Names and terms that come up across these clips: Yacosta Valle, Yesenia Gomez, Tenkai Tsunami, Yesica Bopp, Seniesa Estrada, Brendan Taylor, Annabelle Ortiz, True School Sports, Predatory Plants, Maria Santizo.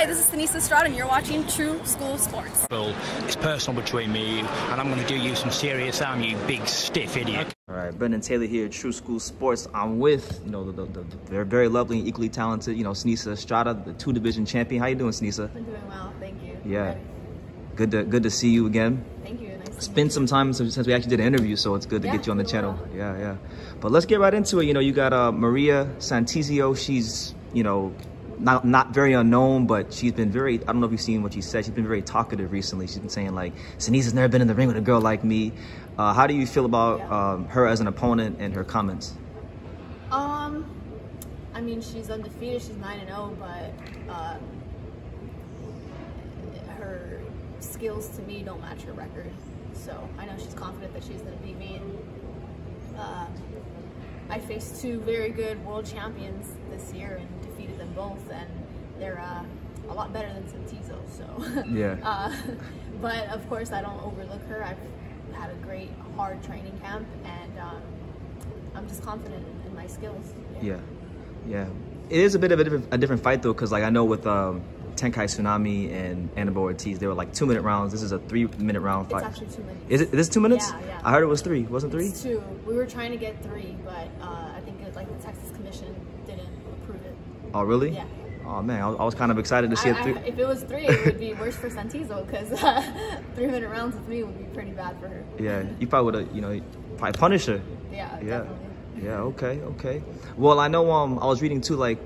Hi, this is Seniesa Estrada, and you're watching True School Sports. It's personal between me and I'm going to do you some serious harm, you big stiff idiot. All right, Brendan Taylor here at True School Sports. I'm with, you know, they're very lovely and equally talented, you know, Seniesa Estrada, the 2-division champion. How you doing, Seniesa? I'm doing well, thank you. Yeah, good to see you again. Thank you. Nice. It's been some time since we actually did an interview, so it's good to get you on the channel. Yeah. But let's get right into it. You know, you got Maria Santizo. She's, you know, not very unknown, but she's been very, I don't know if you've seen what she said, she's been very talkative recently. She's been saying, like, Seniessa's never been in the ring with a girl like me. How do you feel about her as an opponent and her comments? I mean, she's undefeated, she's 9-0, but her skills to me don't match her record. So I know she's confident that she's gonna beat me. I faced 2 very good world champions this year and defeated them both, and they're a lot better than Santizo, so. Yeah. But of course, I don't overlook her. I've had a great, hard training camp, and I'm just confident in my skills. Yeah. It is a bit of a different fight, though, because, like, I know with Tenkai Tsunami and Annabelle Ortiz, they were like 2-minute rounds. This is a 3-minute round fight. It's actually 2 minutes. Is it? It is 2 minutes? Yeah. I heard it was 3. Wasn't it 3? It's 2. We were trying to get 3, but I think it, like, the Texas Commission didn't approve it. Oh, really? Yeah. Oh, man. I was kind of excited to see it 3. If it was 3, it would be worse for Santizo, because 3-minute rounds with me would be pretty bad for her. Yeah. You probably would have, you know, probably punish her. Yeah. Definitely. Yeah. Okay. Well, I know. I was reading too, like,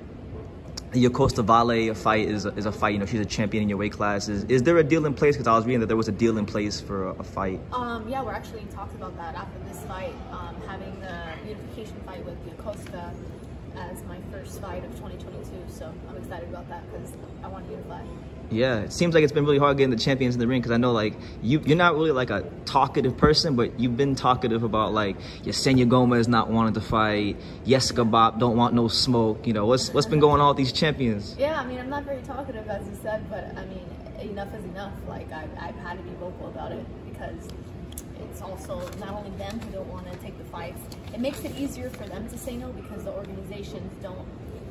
the Yacosta Valle fight is a fight, you know, she's a champion in your weight class. Is there a deal in place? Because I was reading that there was a deal in place for a fight. Yeah, we're actually talking about that after this fight, having the unification fight with Yacosta as my first fight of 2022. So I'm excited about that because I want to unify. Yeah, it seems like it's been really hard getting the champions in the ring, because I know, like, you're not really, like, a talkative person, but you've been talkative about, like, Yesenia Gomez not wanting to fight, Yesica Bopp don't want no smoke. You know, what's been going on with these champions? Yeah, I mean, I'm not very talkative, as you said, but, I mean, enough is enough. Like, I've had to be vocal about it, because it's also not only them who don't want to take the fights. It makes it easier for them to say no, because the organizations don't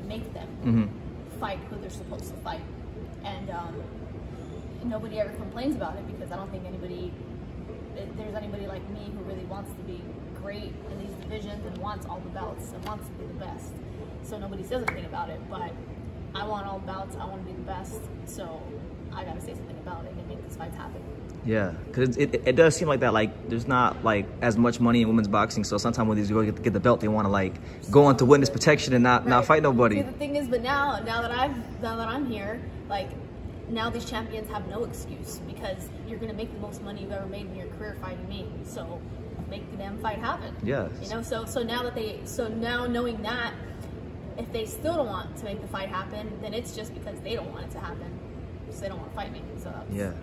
make them fight who they're supposed to fight. And nobody ever complains about it, because I don't think there's anybody like me who really wants to be great in these divisions and wants all the belts and wants to be the best. So nobody says anything about it, but I want all the belts, I want to be the best, so I gotta say something about it and make this fight happen. Yeah, because it does seem like that, like, there's not, like, as much money in women's boxing, so sometimes when these girls get the belt, they want to, like, go on to witness protection and not fight nobody. See, the thing is, but now that I'm here, like, now these champions have no excuse, because you're going to make the most money you've ever made in your career fighting me, so make the damn fight happen. Yes. You know, so now knowing that, if they still don't want to make the fight happen, then it's just because they don't want it to happen, so they don't want to fight me, so that's, yeah,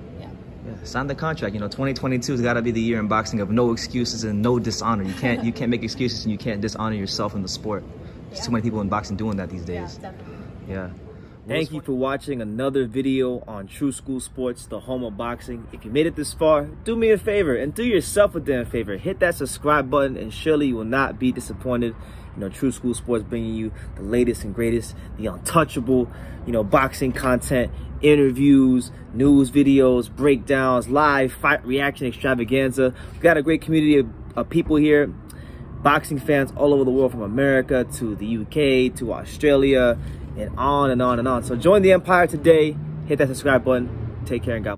sign the contract. You know, 2022 has got to be the year in boxing of no excuses and no dishonor. You can't make excuses, and you can't dishonor yourself in the sport. There's too many people in boxing doing that these days. Yeah, definitely. Yeah. Thank you for watching another video on True School Sports, the home of boxing. If you made it this far, do me a favor and do yourself a damn favor. Hit that subscribe button, and surely you will not be disappointed. You know, True School Sports bringing you the latest and greatest, the untouchable, you know, boxing content, interviews, news videos, breakdowns, live fight reaction extravaganza. We've got a great community of people here, boxing fans all over the world, from America to the UK to Australia, and on and on and on. So join the empire today. Hit that subscribe button. Take care and God bless.